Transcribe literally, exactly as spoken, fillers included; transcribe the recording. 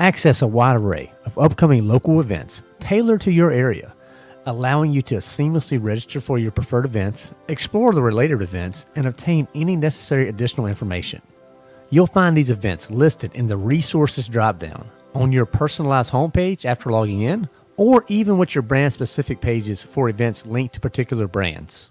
Access a wide array of upcoming local events tailored to your area, allowing you to seamlessly register for your preferred events, explore the related events, and obtain any necessary additional information. You'll find these events listed in the Resources dropdown on your personalized homepage after logging in, or even with your brand-specific pages for events linked to particular brands.